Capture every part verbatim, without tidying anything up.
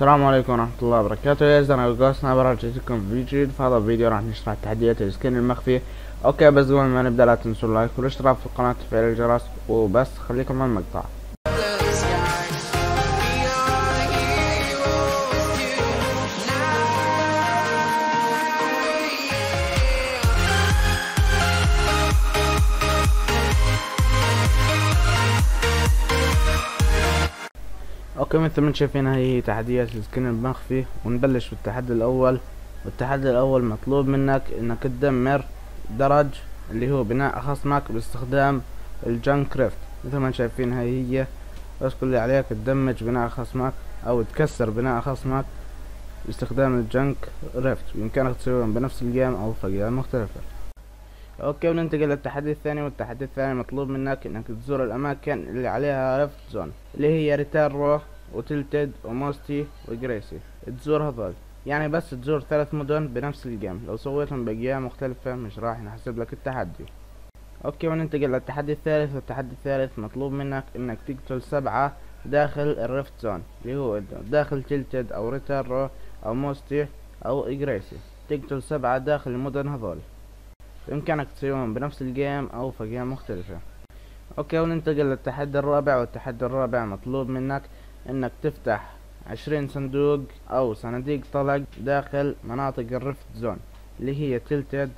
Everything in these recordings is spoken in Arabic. السلام عليكم ورحمة الله وبركاته يا زلمة، انا جوست نابر جيتكم في جديد. في هذا الفيديو راح نشرح تحديات السكين المخفي. اوكي، بس قبل ما نبدأ لا تنسوا اللايك والاشتراك في القناة وتفعيل الجرس، وبس خليكم مع المقطع. اوكي، مثل ما شايفين هي هي تحديات السكين المخفي، ونبلش بالتحدي الاول. والتحدي الاول مطلوب منك انك تدمر درج اللي هو بناء خصمك باستخدام الجنك ريفت. مثل ما شايفين هي هي بس كل اللي عليك تدمج بناء خصمك او تكسر بناء خصمك باستخدام الجنك ريفت، وبامكانك تسويهم بنفس الجيم او في جيم مختلفة. اوكي، بننتقل للتحدي الثاني. والتحدي الثاني مطلوب منك انك تزور الاماكن اللي عليها ريفت زون، اللي هي ريترو وتلتد وموستي وجريسي. تزور هذول، يعني بس تزور ثلاث مدن بنفس الجيم. لو سويتهم بجيم مختلفة مش راح نحسب لك التحدي. اوكي، بننتقل للتحدي الثالث. والتحدي الثالث مطلوب منك انك تقتل سبعة داخل الريفت زون، اللي هو داخل تلتد او ريترو او موستي او جريسي. تقتل سبعة داخل المدن هذول، بإمكانك تسويهم بنفس الجيم أو في جيم مختلفة. أوكي، وننتقل للتحدي الرابع. والتحدي الرابع مطلوب منك إنك تفتح عشرين صندوق أو صناديق طلق داخل مناطق الريفت زون، اللي هي تلتد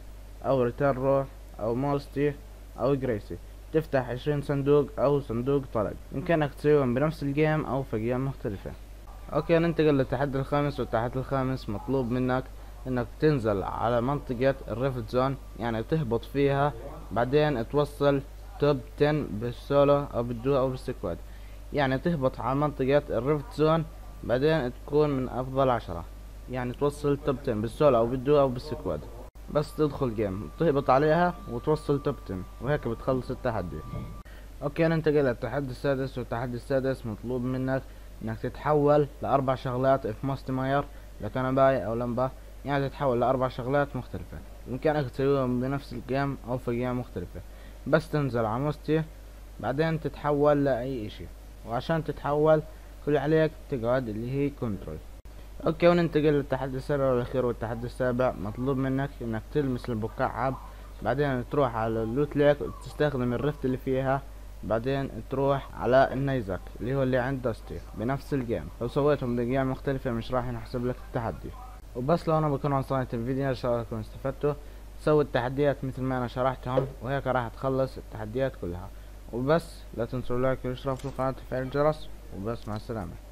أو ريترو أو موستي أو جريسي. تفتح عشرين صندوق أو صندوق طلق، بإمكانك تسويهم بنفس الجيم أو في جيم مختلفة. أوكي، ننتقل للتحدي الخامس. والتحدي الخامس مطلوب منك انك تنزل على منطقة الريفت زون، يعني تهبط فيها بعدين توصل توب عشرة بالسولو او بالدو او بالسكواد. يعني تهبط على منطقة الريفت زون بعدين تكون من افضل عشرة، يعني توصل توب عشرة بالسولو او بالدو او بالسكواد. بس تدخل جيم تهبط عليها وتوصل توب عشرة، وهيك بتخلص التحدي. اوكي، ننتقل للتحدي السادس. والتحدي السادس مطلوب منك انك تتحول لاربع شغلات في ماستي ماير، لكنباية او لمبة. يعني تتحول لأربع شغلات مختلفة، بإمكانك تسويهم بنفس الجيم أو في جيم مختلفة. بس تنزل على موستي بعدين تتحول لأي إشي، وعشان تتحول كل عليك تقعد اللي هي كنترول. أوكي، وننتقل للتحدي السابع والأخير. والتحدي السابع مطلوب منك إنك تلمس البقعة، بعدين تروح على اللوت ليك وتستخدم الرفت اللي فيها، بعدين تروح على النيزك اللي هو اللي عند دستي بنفس الجيم. لو سويتهم بجيم مختلفة مش راح نحسب لك التحدي. وبس لو انا بكون وصلت الفيديو، ان شاء الله تكونوا استفدتوا. سووا التحديات مثل ما انا شرحتهم، وهيك راح تخلص التحديات كلها. وبس لا تنسوا اللايك والاشتراك في القناة وتفعيل الجرس، وبس مع السلامة.